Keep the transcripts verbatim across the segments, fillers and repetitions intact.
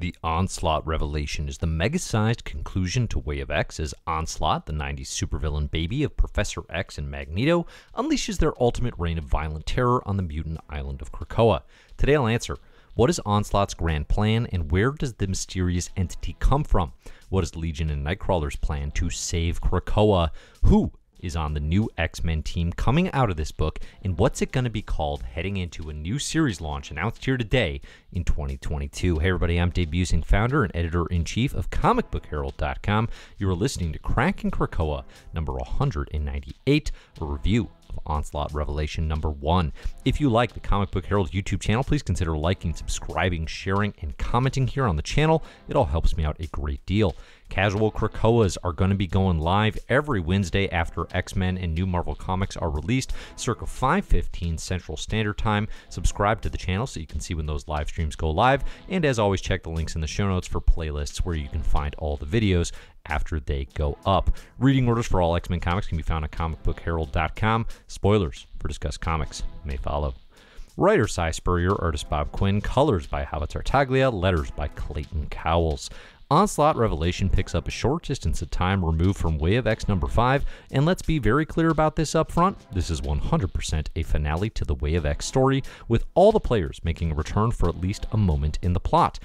The Onslaught Revelation is the mega-sized conclusion to Way of X as Onslaught, the nineties supervillain baby of Professor X and Magneto, unleashes their ultimate reign of violent terror on the mutant island of Krakoa. Today I'll answer, what is Onslaught's grand plan and where does the mysterious entity come from? What is Legion and Nightcrawler's plan to save Krakoa? Who is on the new X-Men team coming out of this book, and what's it going to be called heading into a new series launch announced here today in twenty twenty-two. Hey everybody, I'm Dave Busing, founder and editor-in-chief of Comic Book Herald dot com. You're listening to Krakin' Krakoa number one hundred ninety-eight, a review of Onslaught Revelation number one. If you like the Comic Book Herald YouTube channel, please consider liking, subscribing, sharing, and commenting here on the channel. It all helps me out a great deal. Casual Krakoas are going to be going live every Wednesday after X-Men and new Marvel comics are released, circa five fifteen Central Standard Time. Subscribe to the channel so you can see when those live streams go live, and as always, check the links in the show notes for playlists where you can find all the videos after they go up. Reading orders for all X-Men comics can be found at Comic Book Herald dot com. Spoilers for discussed comics may follow. Writer Si Spurrier, artist Bob Quinn, colors by Java Tartaglia, letters by Clayton Cowles. Onslaught Revelation picks up a short distance of time removed from Way of X number five, and let's be very clear about this up front, this is one hundred percent a finale to the Way of X story, with all the players making a return for at least a moment in the plot.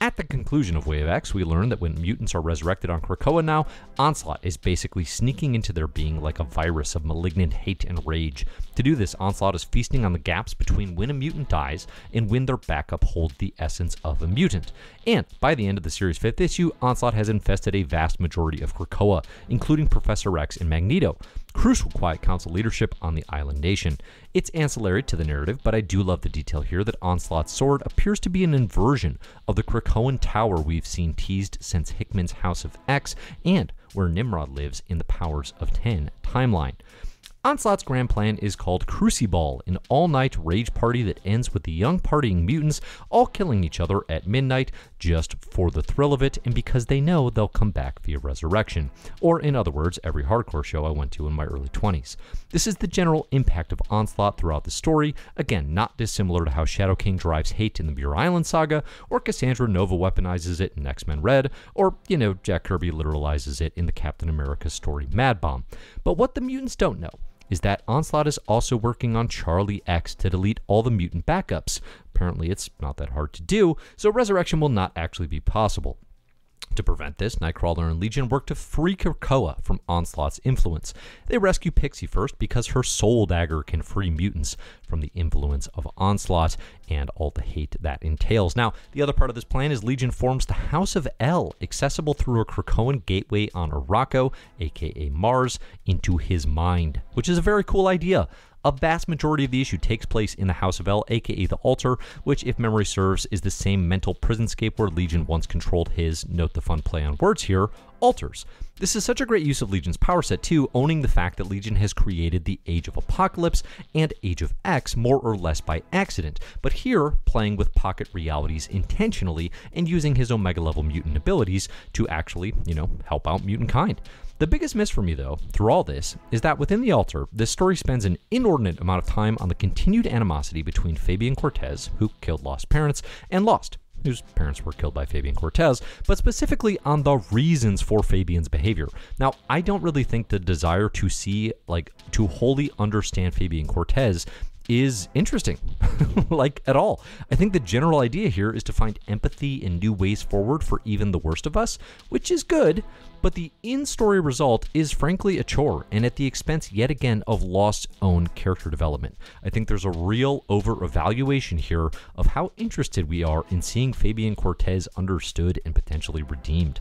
At the conclusion of Way of X, we learn that when mutants are resurrected on Krakoa now, Onslaught is basically sneaking into their being like a virus of malignant hate and rage. To do this, Onslaught is feasting on the gaps between when a mutant dies and when their backup hold the essence of a mutant. And by the end of the series' fifth issue, Onslaught has infested a vast majority of Krakoa, including Professor X and Magneto. Crucial Quiet Council leadership on the island nation. It's ancillary to the narrative, but I do love the detail here that Onslaught's sword appears to be an inversion of the Krakoan Tower we've seen teased since Hickman's House of X and where Nimrod lives in the Powers of Ten timeline. Onslaught's grand plan is called Cruciball, an all-night rage party that ends with the young partying mutants all killing each other at midnight just for the thrill of it and because they know they'll come back via resurrection, or in other words, every hardcore show I went to in my early twenties. This is the general impact of Onslaught throughout the story, again not dissimilar to how Shadow King drives hate in the Muir Island saga, or Cassandra Nova weaponizes it in X-Men Red, or, you know, Jack Kirby literalizes it in the Captain America story Mad Bomb. But what the mutants don't know is that Onslaught is also working on Charlie X to delete all the mutant backups. Apparently it's not that hard to do, so resurrection will not actually be possible. To prevent this, Nightcrawler and Legion work to free Krakoa from Onslaught's influence. They rescue Pixie first because her soul dagger can free mutants from the influence of Onslaught and all the hate that entails. Now, the other part of this plan is Legion forms the House of L, accessible through a Krakoan gateway on Araco, aka Mars, into his mind, which is a very cool idea. A vast majority of the issue takes place in the House of L, aka the Altar, which, if memory serves, is the same mental prisonscape where Legion once controlled his, note the fun play on words here, altars. This is such a great use of Legion's power set too, owning the fact that Legion has created the Age of Apocalypse and Age of X more or less by accident, but here playing with pocket realities intentionally and using his Omega level mutant abilities to actually, you know, help out mutant kind. The biggest miss for me though, through all this, is that within the Altar, this story spends an inordinate amount of time on the continued animosity between Fabian Cortez, who killed Lost's parents, and Lost, whose parents were killed by Fabian Cortez, but specifically on the reasons for Fabian's behavior. Now, I don't really think the desire to see, like, to wholly understand Fabian Cortez is interesting, like, at all. I think the general idea here is to find empathy and new ways forward for even the worst of us, which is good, but the in-story result is frankly a chore and at the expense yet again of Lost's own character development. I think there's a real over-evaluation here of how interested we are in seeing Fabian Cortez understood and potentially redeemed.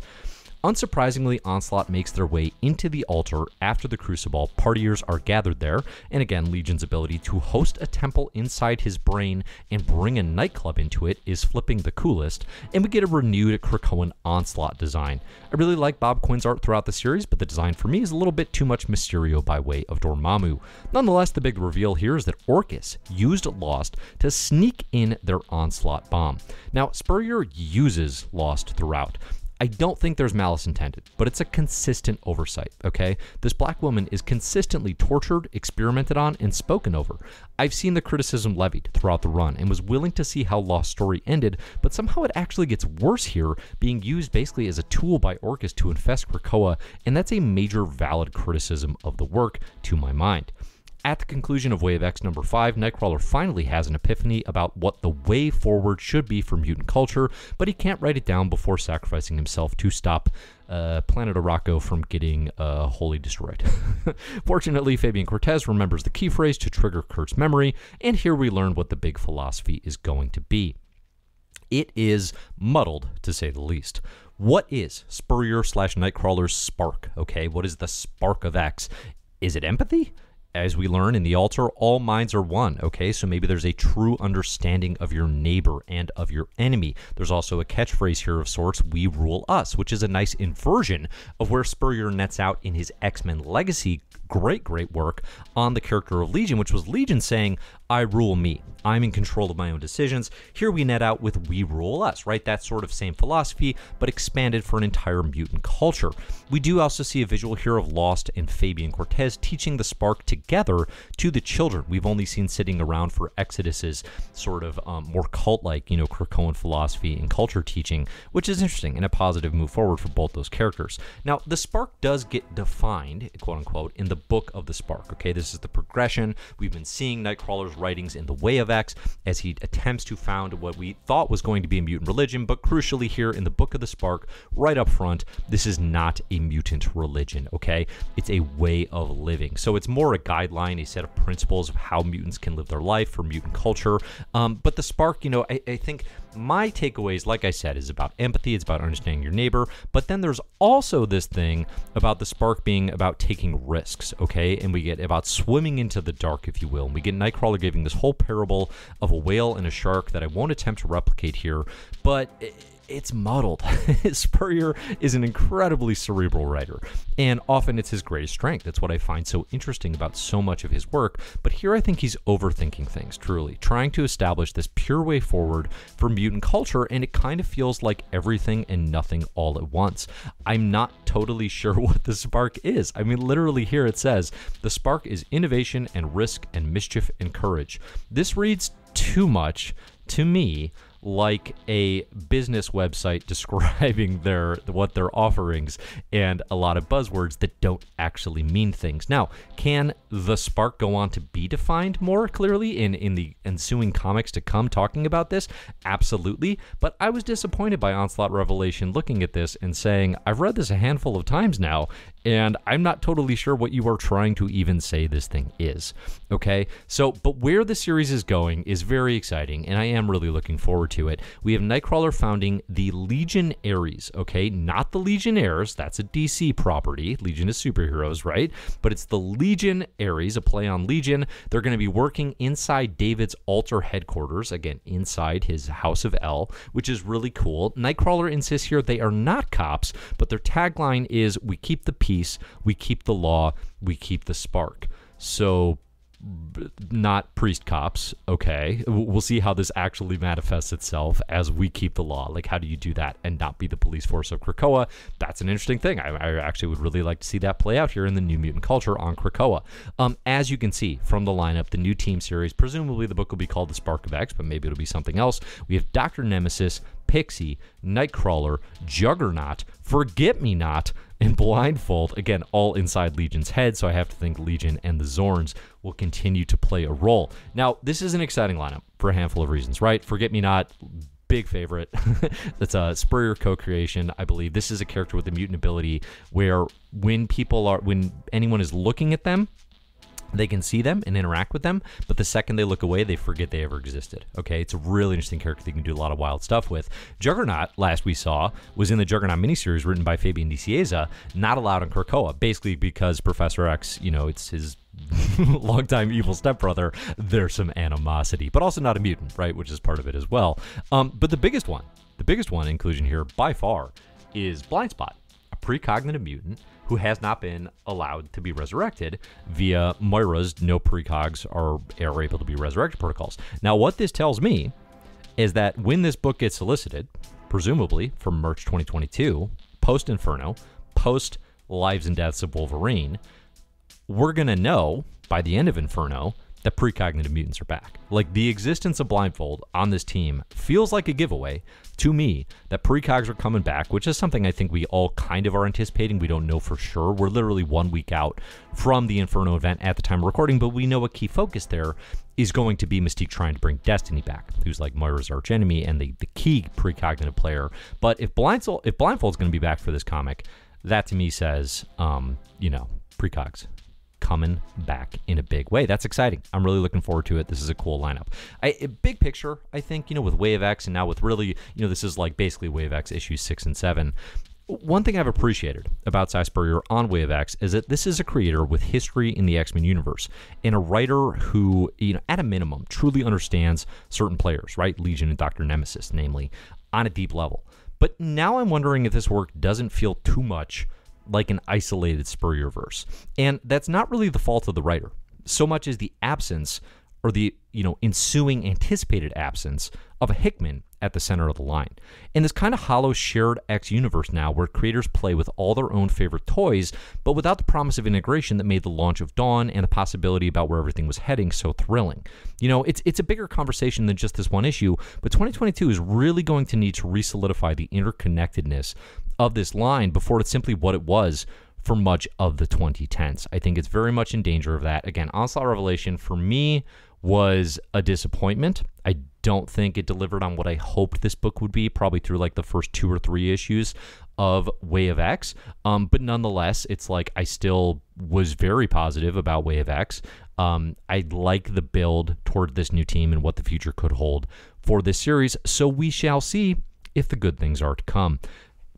Unsurprisingly, Onslaught makes their way into the Altar after the Crucible partiers are gathered there, and again, Legion's ability to host a temple inside his brain and bring a nightclub into it is flipping the coolest, and we get a renewed Krakoan Onslaught design. I really like Bob Quinn's art throughout the series, but the design for me is a little bit too much Mysterio by way of Dormammu. Nonetheless, the big reveal here is that Orcus used Lost to sneak in their Onslaught bomb. Now, Spurrier uses Lost throughout. I don't think there's malice intended, but it's a consistent oversight, okay? This black woman is consistently tortured, experimented on, and spoken over. I've seen the criticism levied throughout the run and was willing to see how Lost Story ended, but somehow it actually gets worse here, being used basically as a tool by Orcus to infest Krakoa, and that's a major valid criticism of the work, to my mind. At the conclusion of Way of X number five, Nightcrawler finally has an epiphany about what the way forward should be for mutant culture, but he can't write it down before sacrificing himself to stop uh, Planet Araco from getting uh, wholly destroyed. Fortunately, Fabian Cortez remembers the key phrase to trigger Kurt's memory, and here we learn what the big philosophy is going to be. It is muddled, to say the least. What is Spurrier slash Nightcrawler's spark, okay? What is the spark of X? Is it empathy? As we learn in the Altar, all minds are one, okay? So maybe there's a true understanding of your neighbor and of your enemy. There's also a catchphrase here of sorts, "We rule us," which is a nice inversion of where Spurrier nets out in his X-Men Legacy. Great, great work on the character of Legion, which was Legion saying, "I rule me. I'm in control of my own decisions." Here we net out with "We rule us," right? That sort of same philosophy, but expanded for an entire mutant culture. We do also see a visual here of Lost and Fabian Cortez teaching the spark to together to the children we've only seen sitting around for Exodus's sort of um, more cult-like, you know, Krakoan philosophy and culture teaching, which is interesting and a positive move forward for both those characters. Now, the spark does get defined, quote-unquote, in the Book of the Spark, okay? This is the progression. We've been seeing Nightcrawler's writings in the Way of X as he attempts to found what we thought was going to be a mutant religion, but crucially here in the Book of the Spark, right up front, this is not a mutant religion, okay? It's a way of living. So it's more a guideline, a set of principles of how mutants can live their life for mutant culture. Um, but the spark, you know, I, I think my takeaways, like I said, is about empathy. It's about understanding your neighbor. But then there's also this thing about the spark being about taking risks, okay? And we get about swimming into the dark, if you will. And we get Nightcrawler giving this whole parable of a whale and a shark that I won't attempt to replicate here, but It, It's muddled. Spurrier is an incredibly cerebral writer, and often it's his greatest strength. That's what I find so interesting about so much of his work. But here I think he's overthinking things, truly, trying to establish this pure way forward for mutant culture, and it kind of feels like everything and nothing all at once. I'm not totally sure what the spark is. I mean, literally here it says, "The spark is innovation and risk and mischief and courage." This reads too much to me like a business website describing their what their offerings and a lot of buzzwords that don't actually mean things. Now, can the spark go on to be defined more clearly in, in the ensuing comics to come talking about this? Absolutely. But I was disappointed by Onslaught Revelation looking at this and saying, I've read this a handful of times now, and I'm not totally sure what you are trying to even say this thing is, okay? So, but where the series is going is very exciting, and I am really looking forward to it. We have Nightcrawler founding the Legionaries, okay? Not the Legionnaires, that's a D C property. Legion is superheroes, right? But it's the Legionaries, a play on Legion. They're gonna be working inside David's Altar headquarters, again, inside his House of L, which is really cool. Nightcrawler insists here they are not cops, but their tagline is, "We keep the peace. Peace, we keep the law, we keep the spark." So not priest cops, okay? We'll see how this actually manifests itself as "we keep the law." Like, how do you do that and not be the police force of Krakoa? That's an interesting thing. I, I actually would really like to see that play out here in the new mutant culture on Krakoa. Um, as you can see from the lineup, the new team series, presumably the book will be called The Spark of X, but maybe it'll be something else. We have Doctor Nemesis, Pixie, Nightcrawler, Juggernaut, Forget Me Not, and Blindfold, again, all inside Legion's head, so I have to think Legion and the Zorns will continue to play a role. Now, this is an exciting lineup for a handful of reasons, right? Forget Me Not, big favorite. That's a Spurrier co-creation, I believe. This is a character with a mutant ability where when people are, when anyone is looking at them, they can see them and interact with them, but the second they look away, they forget they ever existed, okay? It's a really interesting character that you can do a lot of wild stuff with. Juggernaut, last we saw, was in the Juggernaut miniseries written by Fabian de Cieza, not allowed on Krakoa, basically because Professor X, you know, it's his longtime evil stepbrother, there's some animosity, but also not a mutant, right, which is part of it as well. Um, but the biggest one, the biggest one inclusion here by far is Blind Spot, a precognitive mutant who has not been allowed to be resurrected via Moira's no precogs are, are able to be resurrected protocols. Now, what this tells me is that when this book gets solicited, presumably from March twenty twenty-two, post-Inferno, post-Lives and Deaths of Wolverine, we're going to know by the end of Inferno that precognitive mutants are back. Like, the existence of Blindfold on this team feels like a giveaway to me that precogs are coming back, which is something I think we all kind of are anticipating. We don't know for sure. We're literally one week out from the Inferno event at the time of recording, but we know a key focus there is going to be Mystique trying to bring Destiny back, who's like Moira's archenemy and the, the key precognitive player. But if Blindfold if Blindfold's going to be back for this comic, that to me says, um, you know, precogs coming back in a big way. That's exciting. I'm really looking forward to it. This is a cool lineup. I, big picture, I think, you know, with Way of X and now with really, you know, this is like basically Way of X issues six and seven. One thing I've appreciated about Si Spurrier on Way of X is that this is a creator with history in the X-Men universe and a writer who, you know, at a minimum, truly understands certain players, right? Legion and Doctor Nemesis, namely, on a deep level. But now I'm wondering if this work doesn't feel too much like an isolated Spurrier verse. And that's not really the fault of the writer, so much as the absence or the, you know, ensuing anticipated absence of a Hickman at the center of the line. In this kind of hollow shared X universe now where creators play with all their own favorite toys, but without the promise of integration that made the launch of Dawn and the possibility about where everything was heading so thrilling. You know, it's it's a bigger conversation than just this one issue, but twenty twenty-two is really going to need to re-solidify the interconnectedness of this line before it's simply what it was for much of the twenty tens. I think it's very much in danger of that. Again, Onslaught Revelation for me was a disappointment. I don't think it delivered on what I hoped this book would be, probably through like the first two or three issues of Way of X. Um, but nonetheless, it's like I still was very positive about Way of X. Um, I like the build toward this new team and what the future could hold for this series. So we shall see if the good things are to come.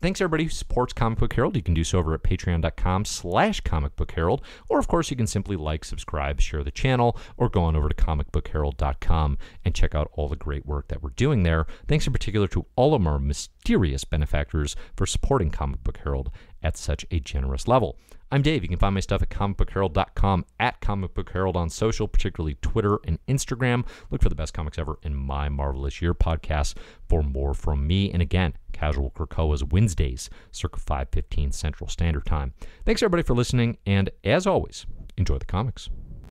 Thanks everybody who supports Comic Book Herald. You can do so over at patreon.com slash Comic Book Herald. Or of course you can simply like, subscribe, share the channel, or go on over to comic book herald dot com and check out all the great work that we're doing there. Thanks in particular to all of our mysterious benefactors for supporting Comic Book Herald at such a generous level. I'm Dave. You can find my stuff at comic book herald dot com, at Comic Book Herald on social, particularly Twitter and Instagram. Look for the best comics ever in my Marvelous Year podcast for more from me. And again, Casual Krakoa's Wednesdays, circa five fifteen Central Standard Time. Thanks, everybody, for listening, and as always, enjoy the comics.